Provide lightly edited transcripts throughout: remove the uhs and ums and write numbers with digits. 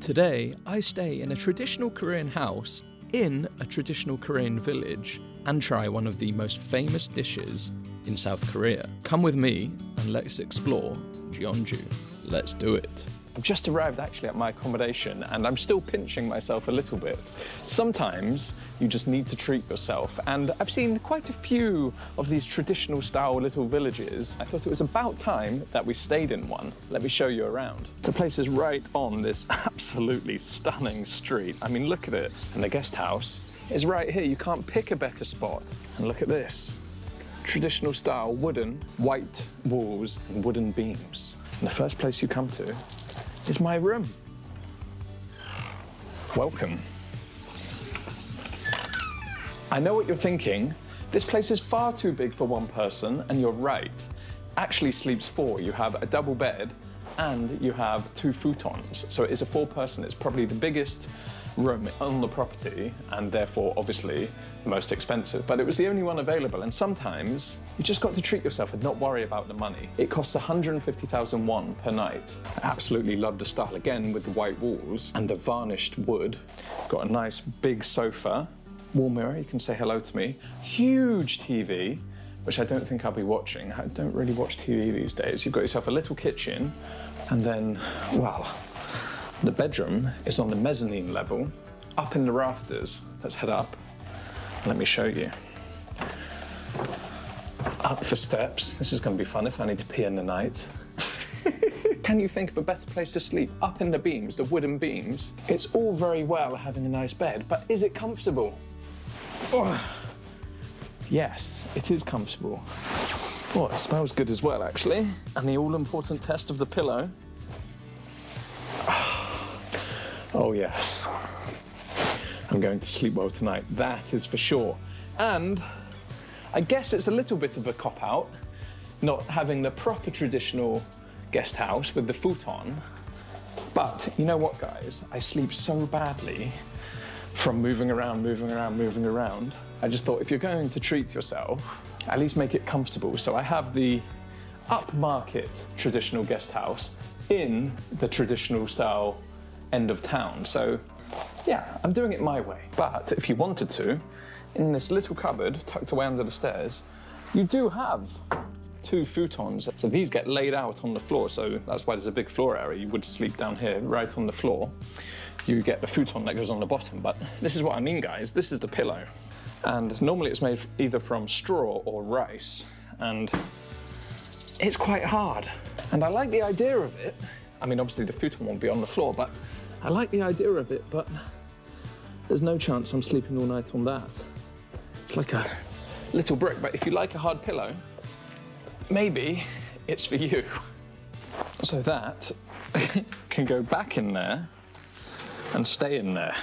Today, I stay in a traditional Korean house in a traditional Korean village and try one of the most famous dishes in South Korea. Come with me and let's explore Jeonju. Let's do it. I've just arrived actually at my accommodation and I'm still pinching myself a little bit. Sometimes you just need to treat yourself, and I've seen quite a few of these traditional style little villages. I thought it was about time that we stayed in one. Let me show you around. The place is right on this absolutely stunning street. I mean, look at it. And the guest house is right here. You can't pick a better spot. And look at this. Traditional style wooden, white walls and wooden beams. And the first place you come to is my room. Welcome. I know what you're thinking. This place is far too big for one person, and you're right. Actually sleeps four. You have a double bed and you have two futons. So it is a four-person. It's probably the biggest room on the property and therefore obviously the most expensive, but it was the only one available, and sometimes you just got to treat yourself and not worry about the money. It costs 150,000 won per night. I absolutely love the style, again with the white walls and the varnished wood. Got a nice big sofa, wall mirror, you can say hello to me, huge TV, which I don't think I'll be watching. I don't really watch TV these days. You've got yourself a little kitchen, and then, well, the bedroom is on the mezzanine level, up in the rafters. Let's head up. Let me show you. Up the steps. This is going to be fun if I need to pee in the night. Can you think of a better place to sleep? Up in the beams, the wooden beams. It's all very well having a nice bed, but is it comfortable? Oh. Yes, it is comfortable. Oh, it smells good as well, actually. And the all-important test of the pillow. Oh yes, I'm going to sleep well tonight, that is for sure. And I guess it's a little bit of a cop-out not having the proper traditional guest house with the futon, but you know what guys, I sleep so badly from moving around. I just thought if you're going to treat yourself, at least make it comfortable. So I have the upmarket traditional guest house in the traditional style end of town. So yeah, I'm doing it my way. But if you wanted to, in this little cupboard tucked away under the stairs, you do have two futons. So these get laid out on the floor. So that's why there's a big floor area. You would sleep down here, right on the floor. You get the futon that goes on the bottom. But this is what I mean, guys. This is the pillow. And normally it's made either from straw or rice. And it's quite hard. And I like the idea of it. I mean, obviously the futon won't be on the floor, but I like the idea of it, but there's no chance I'm sleeping all night on that. It's like a little brick, but if you like a hard pillow, maybe it's for you. So that can go back in there and stay in there.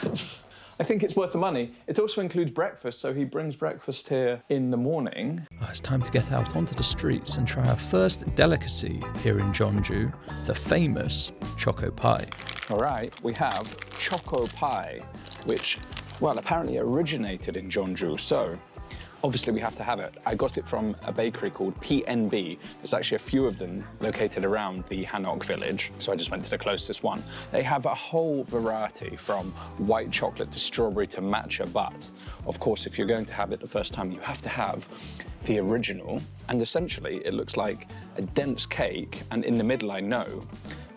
I think it's worth the money. It also includes breakfast, so he brings breakfast here in the morning. It's time to get out onto the streets and try our first delicacy here in Jeonju, the famous choco pie. All right, we have choco pie, which, well, apparently originated in Jeonju, so obviously we have to have it. I got it from a bakery called PNB. There's actually a few of them located around the Hanok village, so I just went to the closest one. They have a whole variety, from white chocolate to strawberry to matcha, but of course, if you're going to have it the first time, you have to have the original. And essentially, it looks like a dense cake, and in the middle, I know,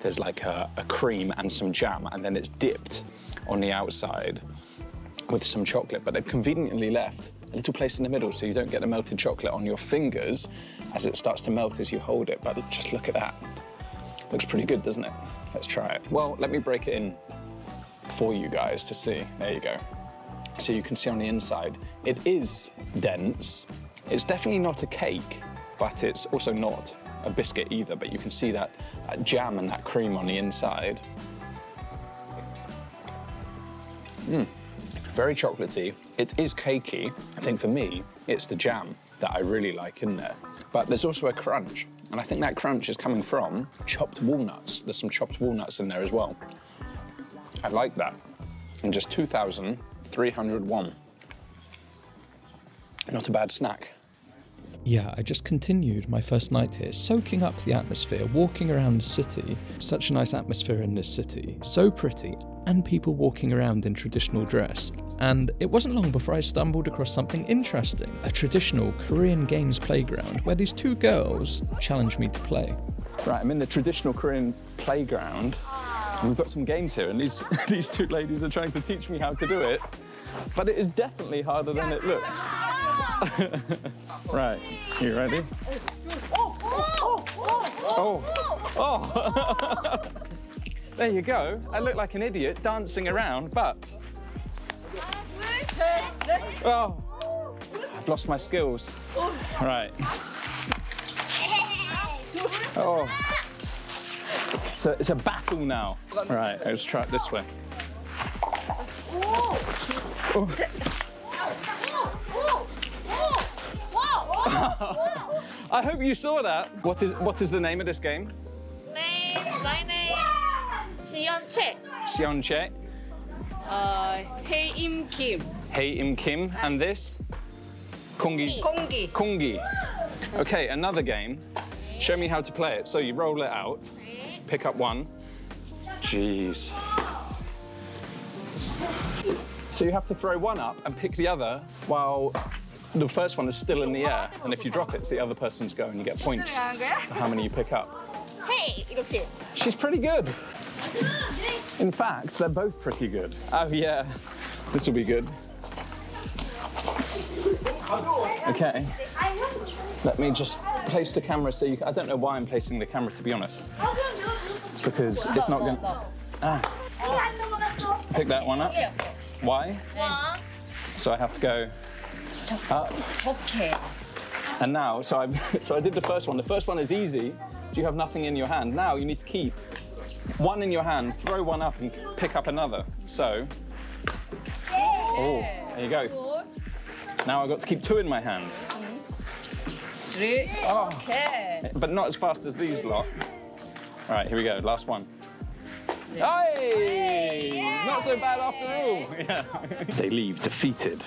there's like a cream and some jam, and then it's dipped on the outside with some chocolate, but they've conveniently left a little place in the middle so you don't get the melted chocolate on your fingers as it starts to melt as you hold it. But just look at that. Looks pretty good, doesn't it? Let's try it. Well, let me break it in for you guys to see. There you go. So you can see on the inside. It is dense. It's definitely not a cake, but it's also not a biscuit either, but you can see that jam and that cream on the inside. Very chocolatey. It is cakey. I think for me, it's the jam that I really like in there. But there's also a crunch, and I think that crunch is coming from chopped walnuts. There's some chopped walnuts in there as well. I like that. And just 2,300 won. Not a bad snack. Yeah, I just continued my first night here, soaking up the atmosphere, walking around the city. Such a nice atmosphere in this city, so pretty, and people walking around in traditional dress. And it wasn't long before I stumbled across something interesting, a traditional Korean games playground where these two girls challenged me to play. Right, I'm in the traditional Korean playground. We've got some games here, and these two ladies are trying to teach me how to do it, but it is definitely harder than it looks. Right, you ready? Oh! There you go. I look like an idiot dancing around, but... Oh! I've lost my skills. Right. Oh! So it's a battle now. Right, let's try it this way. Oh. I hope you saw that. What is the name of this game? My name, Xion Che. Xion Che. Hey Im Kim. Hey Im Kim. And this? Kongi. Kongi. Kongi. Okay, another game. Show me how to play it. So you roll it out, pick up one. Jeez. So you have to throw one up and pick the other while the first one is still in the air, and if you drop it, it's the other person's go, and you get points for how many you pick up. Hey, okay. She's pretty good. In fact, they're both pretty good. Oh yeah, this will be good. Okay. Let me just place the camera so you can... I don't know why I'm placing the camera, to be honest, because it's not going to... Ah. Pick that one up. Why? So I have to go... Up. Okay. And now, so I did the first one. The first one is easy. You have nothing in your hand. Now you need to keep one in your hand, throw one up, and pick up another. So, oh, there you go. Now I've got to keep two in my hand. Three. Oh. Okay. But not as fast as these lot. All right, here we go. Last one. Hey! Not so bad after all. Yeah. They leave defeated.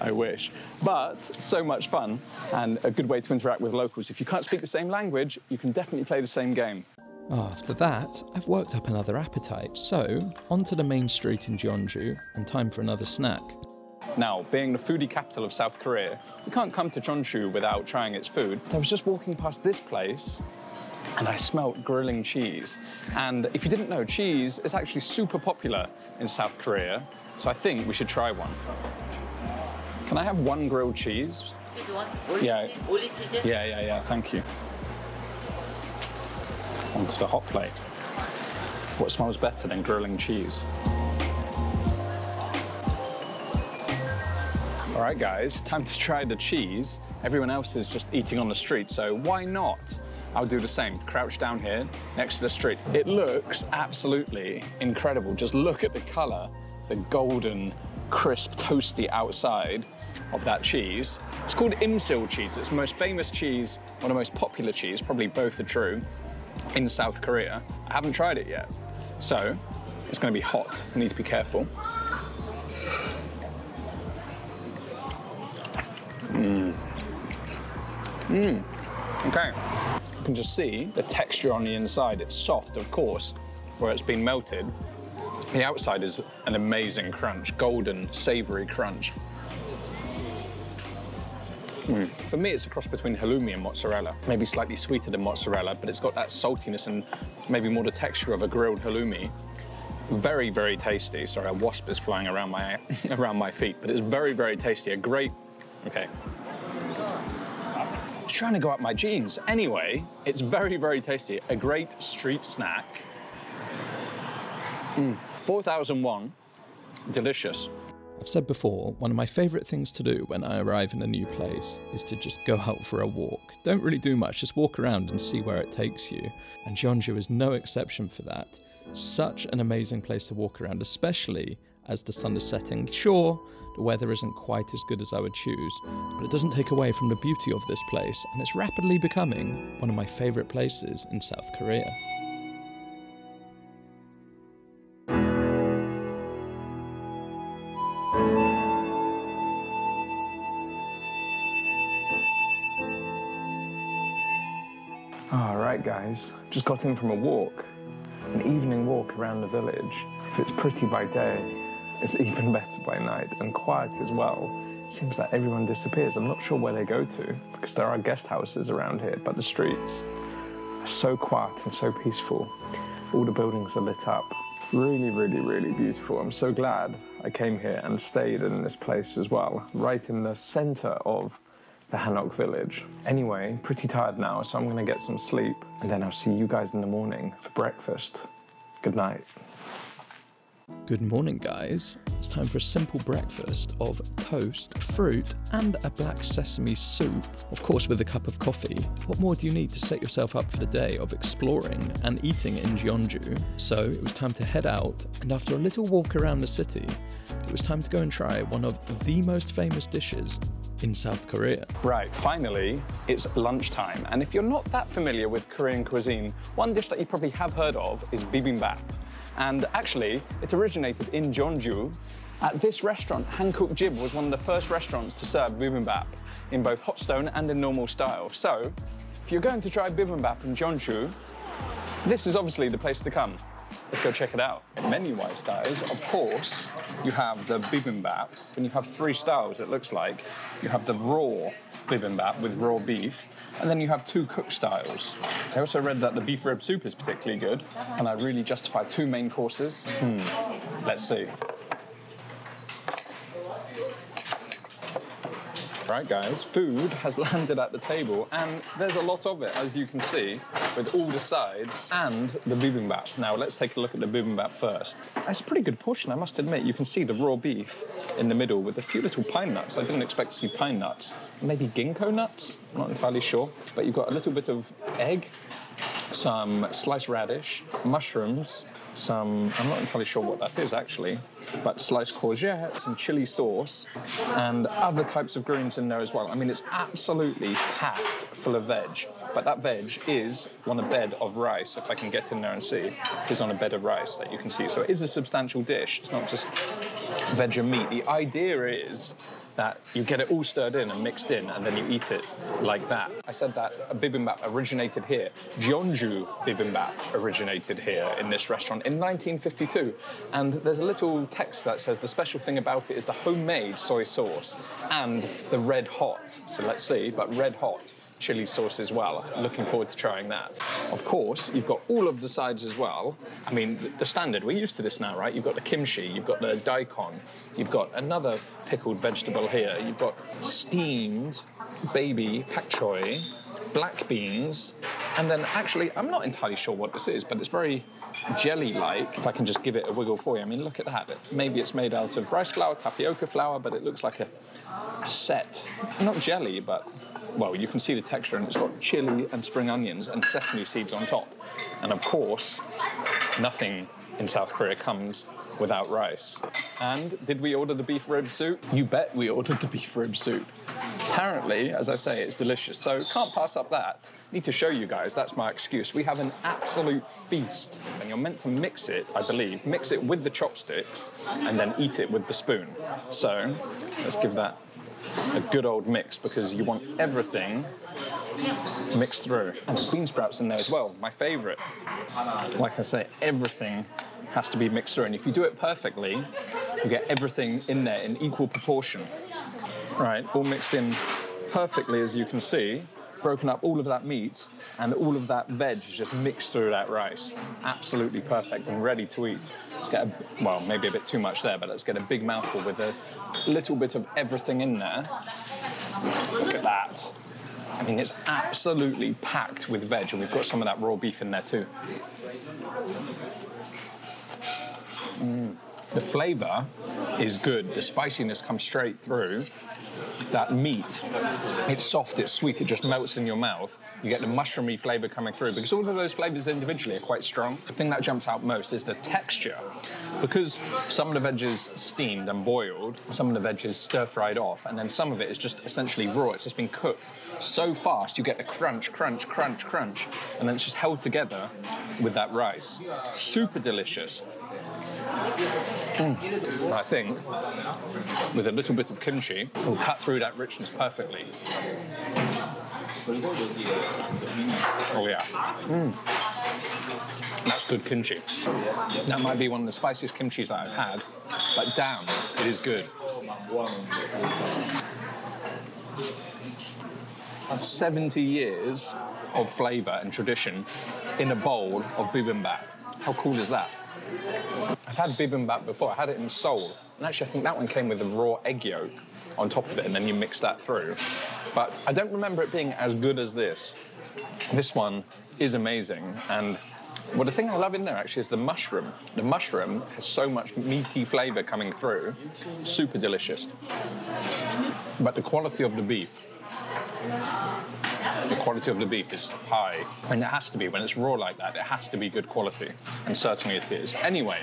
I wish. But so much fun and a good way to interact with locals. If you can't speak the same language, you can definitely play the same game. After that, I've worked up another appetite, so onto the main street in Jeonju and time for another snack. Now, being the foodie capital of South Korea, we can't come to Jeonju without trying its food. I was just walking past this place and I smelt grilling cheese. And if you didn't know, cheese is actually super popular in South Korea, so I think we should try one. Can I have one grilled cheese? This one? Yeah. Yeah, thank you. Onto the hot plate. What smells better than grilling cheese? All right, guys, time to try the cheese. Everyone else is just eating on the street, so why not? I'll do the same, crouch down here next to the street. It looks absolutely incredible. Just look at the color, the golden, crisp, toasty outside of that cheese. It's called Imsil cheese. It's the most famous cheese, one of the most popular cheese, probably both are true, in South Korea. I haven't tried it yet, so it's going to be hot. I need to be careful. Okay. You can just see the texture on the inside. It's soft, of course, where it's been melted. The outside is an amazing crunch, golden, savory crunch. For me, it's a cross between halloumi and mozzarella. Maybe slightly sweeter than mozzarella, but it's got that saltiness and maybe more the texture of a grilled halloumi. Very, very tasty. Sorry, a wasp is flying around my feet, but it's very, very tasty. A great... Okay. It's trying to go up my jeans. Anyway, it's very, very tasty. A great street snack. 4,001, delicious. I've said before, one of my favourite things to do when I arrive in a new place is to just go out for a walk. Don't really do much, just walk around and see where it takes you. And Jeonju is no exception for that. Such an amazing place to walk around, especially as the sun is setting. Sure, the weather isn't quite as good as I would choose, but it doesn't take away from the beauty of this place, and it's rapidly becoming one of my favourite places in South Korea. Alright guys, just got in from a walk, an evening walk around the village. If it's pretty by day, it's even better by night, and quiet as well. It seems like everyone disappears. I'm not sure where they go to, because there are guest houses around here, but the streets are so quiet and so peaceful. All the buildings are lit up. Really, really, really beautiful. I'm so glad I came here and stayed in this place as well, right in the center of the Hanok village. Anyway, pretty tired now, so I'm gonna get some sleep, and then I'll see you guys in the morning for breakfast. Good night. Good morning, guys. It's time for a simple breakfast of toast, fruit, and a black sesame soup, of course with a cup of coffee. What more do you need to set yourself up for the day of exploring and eating in Jeonju? So it was time to head out, and after a little walk around the city, it was time to go and try one of the most famous dishes in South Korea. Right, finally, it's lunchtime, and if you're not that familiar with Korean cuisine, one dish that you probably have heard of is bibimbap. And actually, it originated in Jeonju. At this restaurant, Hankook Jib was one of the first restaurants to serve bibimbap in both hot stone and in normal style. So, if you're going to try bibimbap in Jeonju, this is obviously the place to come. Let's go check it out. Menu-wise, guys, of course, you have the bibimbap, and you have three styles, it looks like. You have the raw bibimbap with raw beef, and then you have two cook styles. I also read that the beef rib soup is particularly good, and I really justify two main courses. Let's see. Right, guys, food has landed at the table, and there's a lot of it, as you can see, with all the sides and the bibimbap. Now, let's take a look at the bibimbap first. That's a pretty good portion, I must admit. You can see the raw beef in the middle with a few little pine nuts. I didn't expect to see pine nuts. Maybe ginkgo nuts? I'm not entirely sure. But you've got a little bit of egg, some sliced radish, mushrooms, some, I'm not entirely sure what that is actually, but sliced courgette, some chili sauce, and other types of greens in there as well. I mean, it's absolutely packed full of veg, but that veg is on a bed of rice, if I can get in there and see. It is on a bed of rice that you can see. So it is a substantial dish. It's not just veg and meat. The idea is that you get it all stirred in and mixed in, and then you eat it like that. I said that bibimbap originated here. Jeonju bibimbap originated here in this restaurant in 1952. And there's a little text that says the special thing about it is the homemade soy sauce and the red hot, so let's see, but red hot chili sauce as well. Looking forward to trying that. Of course, you've got all of the sides as well. I mean, the standard, we're used to this now, right? You've got the kimchi, you've got the daikon, you've got another pickled vegetable here, you've got steamed baby pak choy, black beans, and then actually, I'm not entirely sure what this is, but it's very jelly-like. If I can just give it a wiggle for you, I mean, look at that. Maybe it's made out of rice flour, tapioca flour, but it looks like a set. Not jelly, but, well, you can see the texture, and it's got chili and spring onions and sesame seeds on top. And of course, nothing in South Korea comes without rice. And did we order the beef rib soup? You bet we ordered the beef rib soup. Apparently, as I say, it's delicious, so can't pass up that. Need to show you guys, that's my excuse. We have an absolute feast, and you're meant to mix it, I believe, mix it with the chopsticks, and then eat it with the spoon. So, let's give that a good old mix, because you want everything mixed through. And there's bean sprouts in there as well, my favorite. Like I say, everything has to be mixed through, and if you do it perfectly, you get everything in there in equal proportion. Right, all mixed in perfectly, as you can see. Broken up all of that meat, and all of that veg is just mixed through that rice. Absolutely perfect and ready to eat. Let's get a, well, maybe a bit too much there, but let's get a big mouthful with a little bit of everything in there. Look at that. I mean, it's absolutely packed with veg, and we've got some of that raw beef in there too. The flavour is good. The spiciness comes straight through. That meat, it's soft, it's sweet, it just melts in your mouth. You get the mushroomy flavour coming through, because all of those flavours individually are quite strong. The thing that jumps out most is the texture. Because some of the veg is steamed and boiled, some of the veg is stir-fried off, and then some of it is just essentially raw. It's just been cooked so fast, you get the crunch, crunch, crunch, crunch, and then it's just held together with that rice. Super delicious. I think, with a little bit of kimchi, will cut through that richness perfectly. 그리고 여기에 미니. Oh yeah. That's good kimchi. That might be one of the spiciest kimchis that I've had, but damn, it is good. That's 70 years of flavor and tradition in a bowl of bibimbap. How cool is that? I've had bibimbap before. I had it in Seoul. And actually, I think that one came with a raw egg yolk on top of it, and then you mix that through. But I don't remember it being as good as this. This one is amazing. And well, the thing I love in there, actually, is the mushroom. The mushroom has so much meaty flavor coming through. Super delicious. But the quality of the beef, the quality of the beef is high. And it has to be. When it's raw like that, it has to be good quality. And certainly it is. Anyway,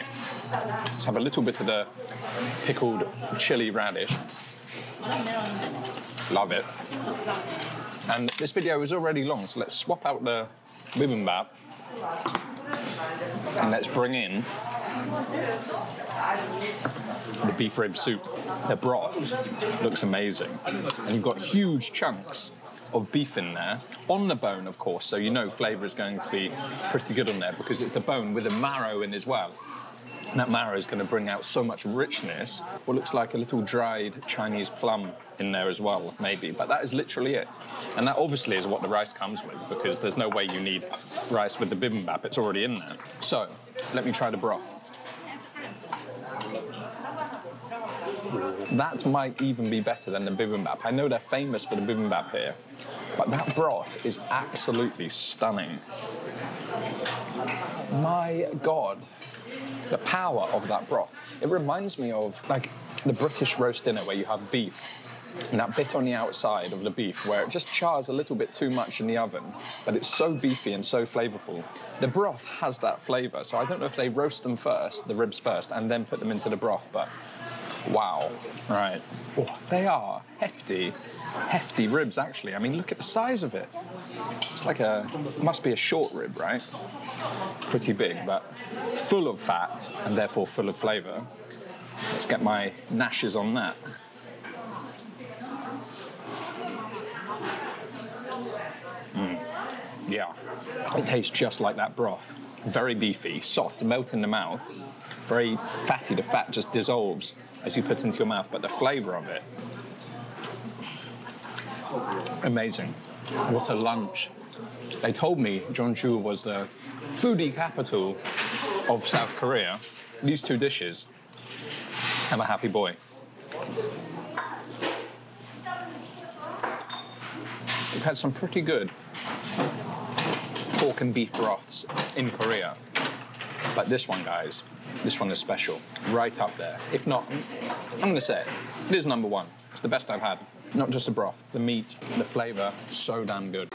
let's have a little bit of the pickled chili radish. Love it. And this video is already long, so let's swap out the bibimbap. And let's bring in the beef rib soup. The broth looks amazing. And you've got huge chunks of beef in there, on the bone, of course, so you know flavour is going to be pretty good on there because it's the bone with the marrow in as well. And that marrow is going to bring out so much richness. What looks like a little dried Chinese plum in there as well, maybe, but that is literally it. And that obviously is what the rice comes with because there's no way you need rice with the bibimbap, it's already in there. So, let me try the broth. That might even be better than the bibimbap. I know they're famous for the bibimbap here, but that broth is absolutely stunning. My God, the power of that broth. It reminds me of like the British roast dinner where you have beef and that bit on the outside of the beef where it just chars a little bit too much in the oven, but it's so beefy and so flavorful. The broth has that flavor, so I don't know if they roast them first, the ribs first, and then put them into the broth, but wow. Right. Oh, they are hefty, hefty ribs, actually. I mean, look at the size of it. It's like a, must be a short rib, right? Pretty big, but full of fat and therefore full of flavor. Let's get my gnashes on that. Yeah, it tastes just like that broth. Very beefy, soft, melt in the mouth, very fatty. The fat just dissolves as you put it into your mouth, but the flavor of it, amazing. What a lunch. They told me Jeonju was the foodie capital of South Korea. These two dishes, I'm a happy boy. We've had some pretty good pork and beef broths in Korea. But this one, guys, this one is special. Right up there. If not, I'm going to say it. It is number one. It's the best I've had. Not just the broth, the meat, the flavor, so damn good.